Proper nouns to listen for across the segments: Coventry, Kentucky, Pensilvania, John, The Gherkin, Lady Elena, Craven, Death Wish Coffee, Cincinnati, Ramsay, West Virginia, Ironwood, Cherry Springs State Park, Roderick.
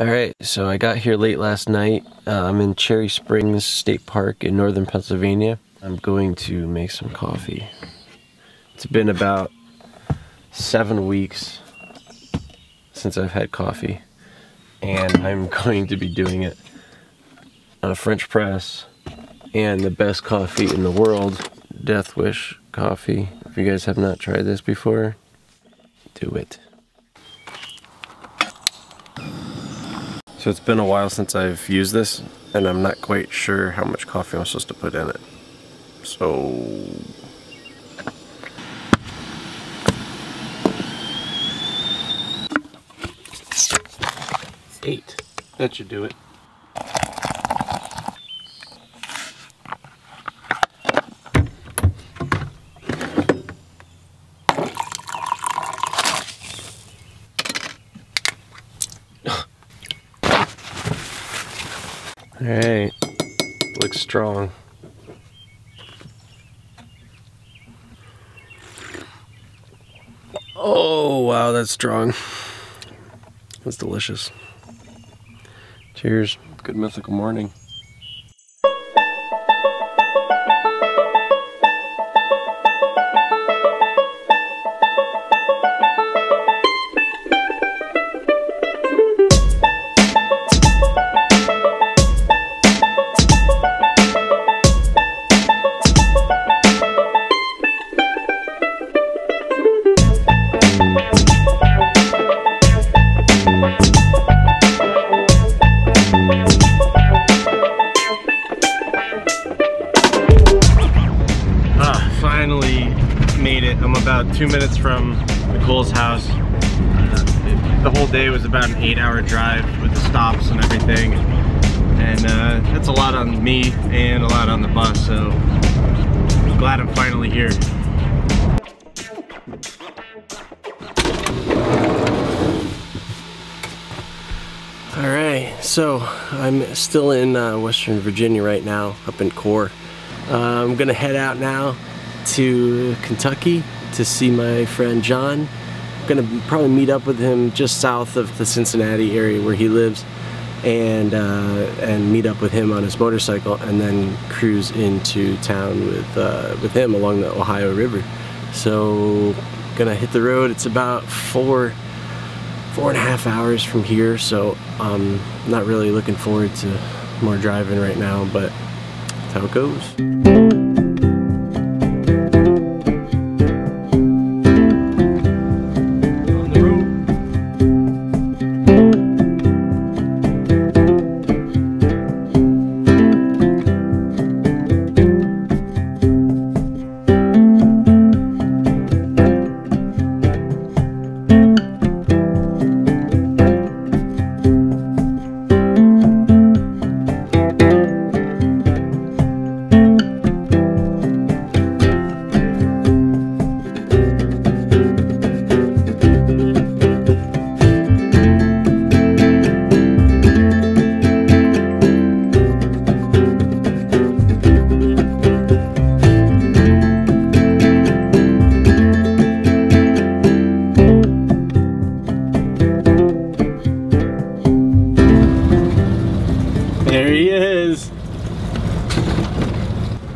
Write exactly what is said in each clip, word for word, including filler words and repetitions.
All right, so I got here late last night. Uh, I'm in Cherry Springs State Park in northern Pennsylvania. I'm going to make some coffee. It's been about seven weeks since I've had coffee, and I'm going to be doing it on a French press and the best coffee in the world, Death Wish Coffee. If you guys have not tried this before, do it. So it's been a while since I've used this, and I'm not quite sure how much coffee I'm supposed to put in it. So... eight. That should do it. All right, looks strong. Oh, wow, that's strong. That's delicious. Cheers. Good mythical morning. Made it. I'm about two minutes from Nicole's house. Uh, the whole day was about an eight hour drive with the stops and everything. And uh, that's a lot on me and a lot on the bus, so I'm glad I'm finally here. Alright, so I'm still in uh, Western Virginia right now, up in Core. Uh, I'm gonna head out now to Kentucky to see my friend John. I'm gonna probably meet up with him just south of the Cincinnati area where he lives, and uh, and meet up with him on his motorcycle, and then cruise into town with uh, with him along the Ohio River. So gonna hit the road. It's about four four and a half hours from here, so I'm not really looking forward to more driving right now, but that's how it goes. There he is.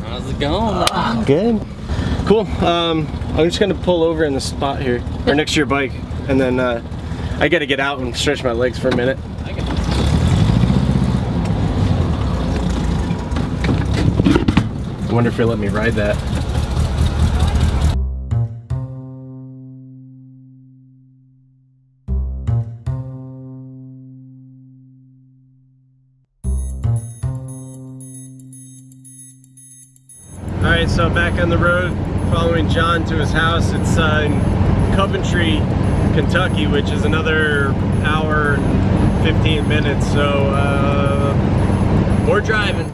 How's it going? Uh, good. Cool. Um, I'm just gonna pull over in the spot here, or next to your bike, and then uh, I gotta get out and stretch my legs for a minute. I get I wonder if you'll let me ride that. Alright, so back on the road, following John to his house. It's uh, in Coventry, Kentucky, which is another hour and fifteen minutes, so uh, more driving.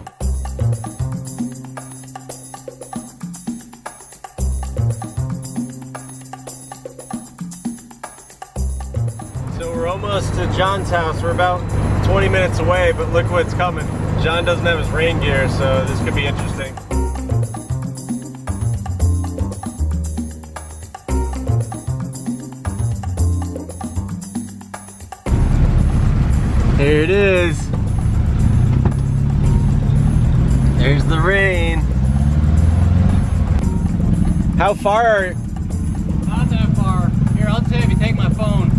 So we're almost to John's house. We're about twenty minutes away, but look what's coming. John doesn't have his rain gear, so this could be interesting. Here it is. There's the rain. How far are you? Not that far. Here, I'll tell you if you take my phone.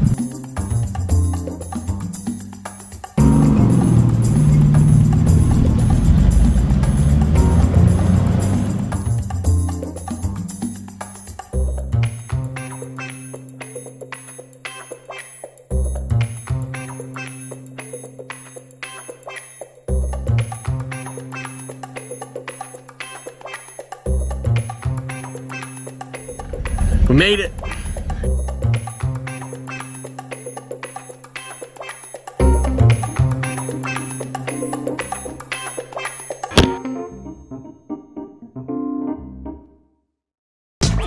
We made it.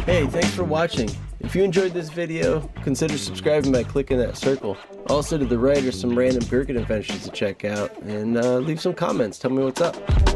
Hey, thanks for watching. If you enjoyed this video, consider subscribing by clicking that circle. Also to the right are some random gherkin inventions to check out, and uh, leave some comments. Tell me what's up.